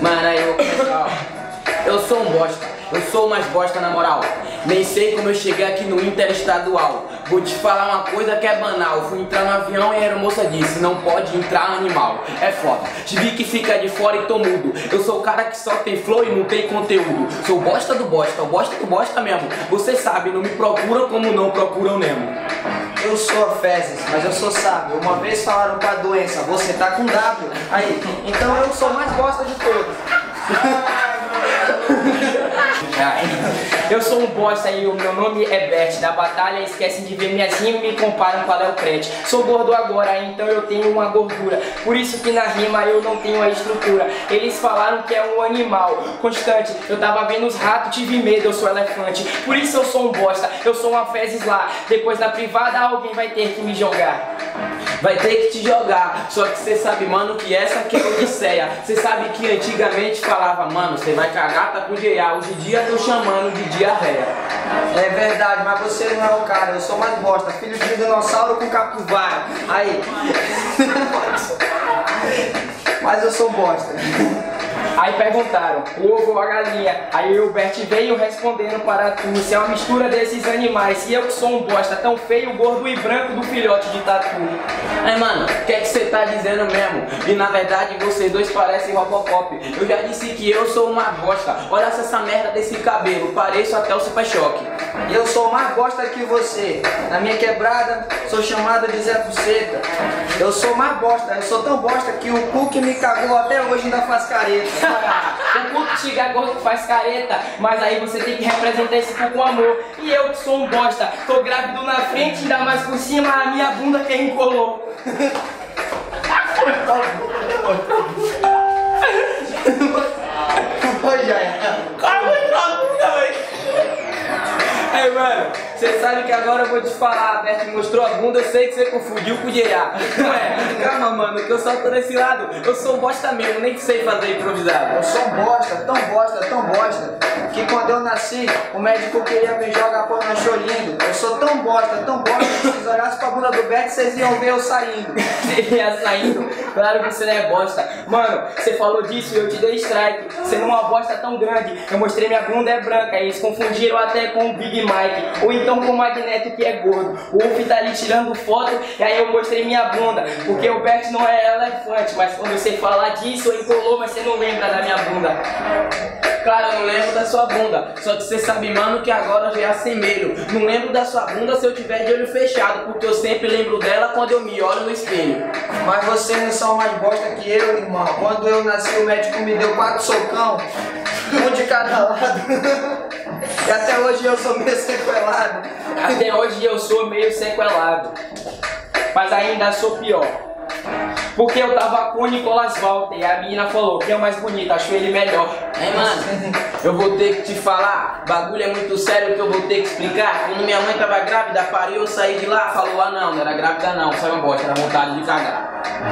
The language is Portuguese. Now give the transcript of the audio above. Mano, eu sou um bosta, eu sou mais bosta na moral. Nem sei como eu cheguei aqui no interestadual. Vou te falar uma coisa que é banal. Fui entrar no avião e a aeromoça disse: não pode entrar animal. É foda, tive que ficar de fora e tô mudo. Eu sou o cara que só tem flow e não tem conteúdo. Sou bosta do bosta mesmo. Você sabe, não me procuram como não procuram Nemo. Eu sou a fezes, mas eu sou sábio. Uma vez falaram pra doença: você tá com W. Aí, então eu sou mais bosta de todos. Eu sou um bosta e o meu nome é Bert. Da batalha esquecem de ver minhas rimas e me comparam com a Léo Prete. Sou gordo agora, então eu tenho uma gordura. Por isso que na rima eu não tenho a estrutura. Eles falaram que é um animal constante. Eu tava vendo os ratos, tive medo, eu sou elefante. Por isso eu sou um bosta, eu sou uma fezes lá. Depois na privada alguém vai ter que me jogar. Vai ter que te jogar, só que cê sabe, mano, que essa aqui é odisseia. Cê sabe que antigamente falava: mano, cê vai cagar, tá com GA. Hoje em dia tô chamando de diarreia. É verdade, mas você não é o cara, eu sou mais bosta, filho de dinossauro com capivara. Aí. Mas eu sou bosta. Aí perguntaram, o ovo ou a galinha? Aí o Bert veio respondendo para tudo. Se é uma mistura desses animais, e eu que sou um bosta, tão feio, gordo e branco do filhote de tatu. Aí mano, o que é que você tá dizendo mesmo? E na verdade vocês dois parecem Robocop. Eu já disse que eu sou uma bosta. Olha essa merda desse cabelo, pareço até o Super Choque. Eu sou mais bosta que você. Na minha quebrada, sou chamado de Zé Buceta. Eu sou mais bosta, eu sou tão bosta que o cu que me cagou até hoje ainda faz careta. O cu que te cagou que faz careta, mas aí você tem que representar esse cu com amor. E eu que sou um bosta, tô grávido na frente, ainda mais por cima, a minha bunda que encolou. Ei, mano, você sabe que agora eu vou te falar. A Bert me mostrou a bunda, eu sei que você confundiu com o GA. Ué, calma, mano, que eu só tô desse lado. Eu sou bosta mesmo, nem sei fazer improvisado. Eu sou bosta, tão bosta, que quando eu nasci, o médico queria me jogar por um show lindo. Eu sou tão bosta, que se vocês olhassem pra bunda do Bert, vocês iam ver eu saindo. Você ia saindo? Claro que você não é bosta. Mano, você falou disso e eu te dei strike. Você não é uma bosta tão grande. Eu mostrei minha bunda é branca, eles confundiram até com o Big Mike, ou então com o Magneto que é gordo. O Wolf tá ali tirando foto e aí eu mostrei minha bunda, porque o Bert não é elefante, mas quando você falar disso eu encolou, mas você não lembra da minha bunda. Claro, eu não lembro da sua bunda, só que você sabe, mano, que agora eu já assemelho. Não lembro da sua bunda se eu tiver de olho fechado, porque eu sempre lembro dela quando eu me olho no espelho. Mas vocês não são mais bosta que eu, irmão. Quando eu nasci o médico me deu 4 socão, um de cada lado. E até hoje eu sou meio sequelado. Até hoje eu sou meio sequelado. Mas ainda sou pior. Porque eu tava com o Nicolas Walter e a menina falou que é o mais bonito, achou ele melhor. Aí mano, eu vou ter que te falar, bagulho é muito sério que eu vou ter que explicar. Quando minha mãe tava grávida, pariu, eu saí de lá, falou: ah não, não era grávida não, saiu uma bosta, era vontade de cagar.